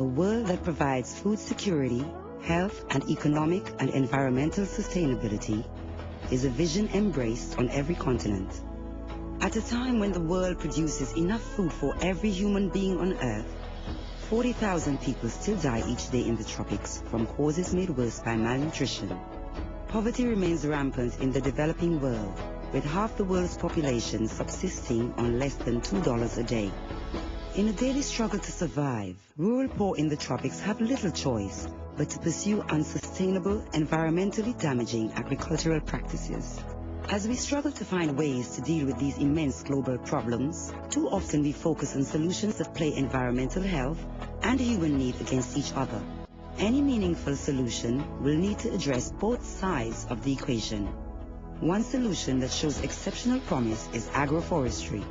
a world that provides food security, health and economic and environmental sustainability is a vision embraced on every continent. At a time when the world produces enough food for every human being on Earth, 40,000 people still die each day in the tropics from causes made worse by malnutrition. Poverty remains rampant in the developing world, with half the world's population subsisting on less than $2 a day. In a daily struggle to survive, rural poor in the tropics have little choice but to pursue unsustainable, environmentally damaging agricultural practices. As we struggle to find ways to deal with these immense global problems, too often we focus on solutions that play environmental health and human need against each other. Any meaningful solution will need to address both sides of the equation. One solution that shows exceptional promise is agroforestry.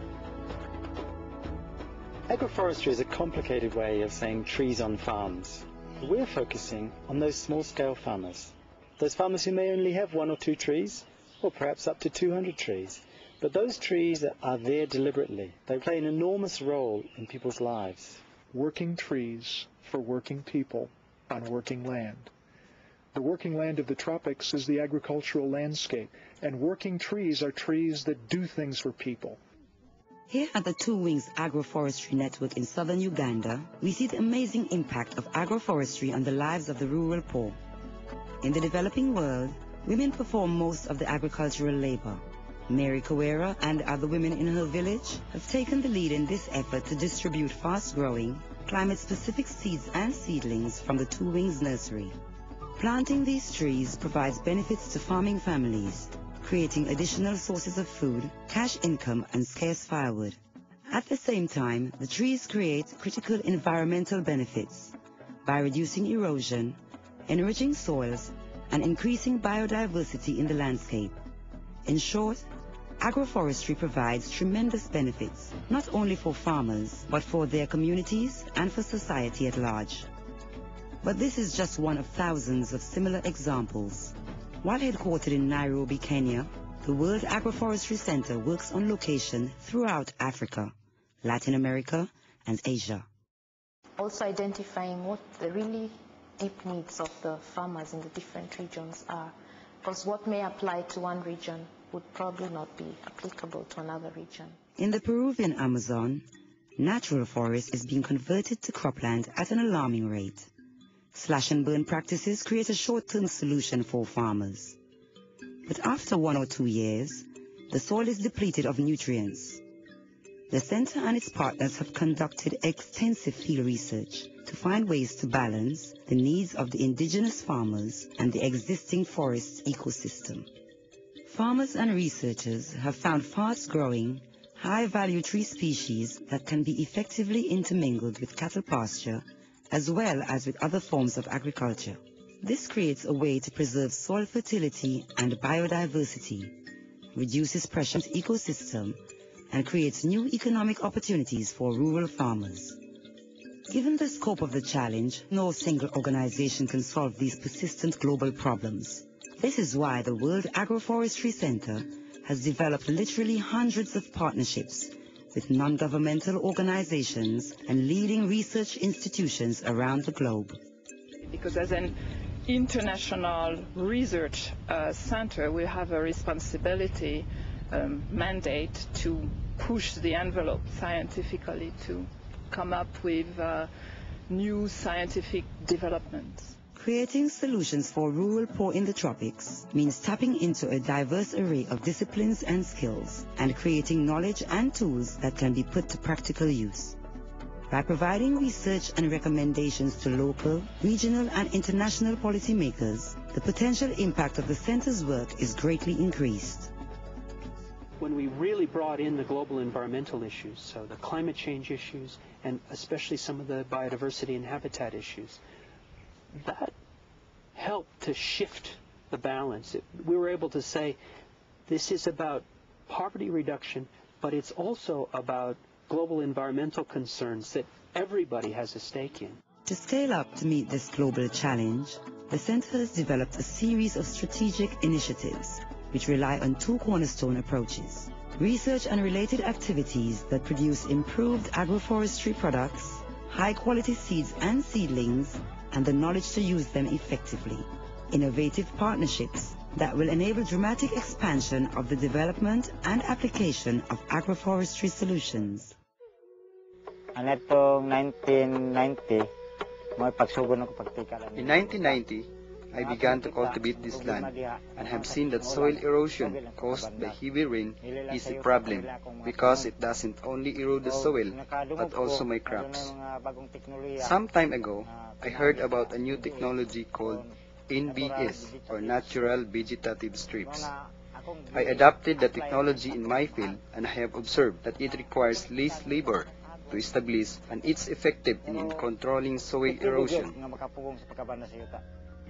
Agroforestry is a complicated way of saying trees on farms. We're focusing on those small-scale farmers. Those farmers who may only have 1 or 2 trees, or perhaps up to 200 trees. But those trees are there deliberately. They play an enormous role in people's lives. Working trees for working people on working land. The working land of the tropics is the agricultural landscape, and working trees are trees that do things for people. Here at the Two Wings Agroforestry Network in southern Uganda, we see the amazing impact of agroforestry on the lives of the rural poor. In the developing world, women perform most of the agricultural labor. Mary Kawera and other women in her village have taken the lead in this effort to distribute fast-growing, climate-specific seeds and seedlings from the Two Wings nursery. Planting these trees provides benefits to farming families, creating additional sources of food, cash income and scarce firewood. At the same time, the trees create critical environmental benefits by reducing erosion, enriching soils, and increasing biodiversity in the landscape. In short, agroforestry provides tremendous benefits, not only for farmers, but for their communities and for society at large. But this is just one of thousands of similar examples. While headquartered in Nairobi, Kenya, the World Agroforestry Centre works on location throughout Africa, Latin America, and Asia. Also identifying what the really deep needs of the farmers in the different regions are, because what may apply to one region would probably not be applicable to another region. In the Peruvian Amazon, natural forest is being converted to cropland at an alarming rate. Slash and burn practices create a short-term solution for farmers. But after 1 or 2 years, the soil is depleted of nutrients. The centre and its partners have conducted extensive field research to find ways to balance the needs of the indigenous farmers and the existing forest ecosystem. Farmers and researchers have found fast-growing, high-value tree species that can be effectively intermingled with cattle pasture as well as with other forms of agriculture. This creates a way to preserve soil fertility and biodiversity, reduces pressure on the ecosystem, and creates new economic opportunities for rural farmers. Given the scope of the challenge, no single organization can solve these persistent global problems. This is why the World Agroforestry Centre has developed literally hundreds of partnerships with non-governmental organizations and leading research institutions around the globe. Because as an international research centre, we have a responsibility mandate to push the envelope scientifically to come up with new scientific developments. Creating solutions for rural poor in the tropics means tapping into a diverse array of disciplines and skills and creating knowledge and tools that can be put to practical use. By providing research and recommendations to local, regional and international policymakers, the potential impact of the centre's work is greatly increased. When we really brought in the global environmental issues, so the climate change issues, and especially some of the biodiversity and habitat issues, that helped to shift the balance. We were able to say, this is about poverty reduction, but it's also about global environmental concerns that everybody has a stake in. To scale up to meet this global challenge, the Centre has developed a series of strategic initiatives which rely on 2 cornerstone approaches: research and related activities that produce improved agroforestry products high-quality seeds and seedlings, and the knowledge to use them effectively. Innovative partnerships that will enable dramatic expansion of the development and application of agroforestry solutions. In 1990, I began to cultivate this land and have seen that soil erosion caused by heavy rain is a problem because it doesn't only erode the soil but also my crops. Some time ago, I heard about a new technology called NBS, or Natural Vegetative Strips. I adopted the technology in my field, and I have observed that it requires least labor to establish, and it's effective in controlling soil erosion.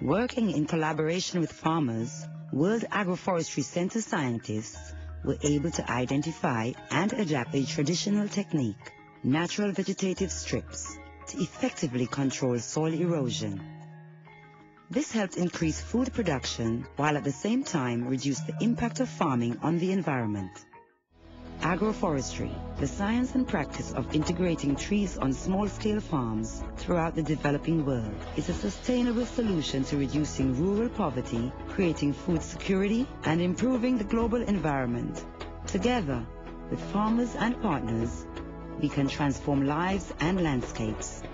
Working in collaboration with farmers, World Agroforestry Centre scientists were able to identify and adapt a traditional technique, natural vegetative strips, to effectively control soil erosion. This helped increase food production, while at the same time reduce the impact of farming on the environment. Agroforestry, the science and practice of integrating trees on small-scale farms throughout the developing world, is a sustainable solution to reducing rural poverty, creating food security, and improving the global environment. Together, with farmers and partners, we can transform lives and landscapes,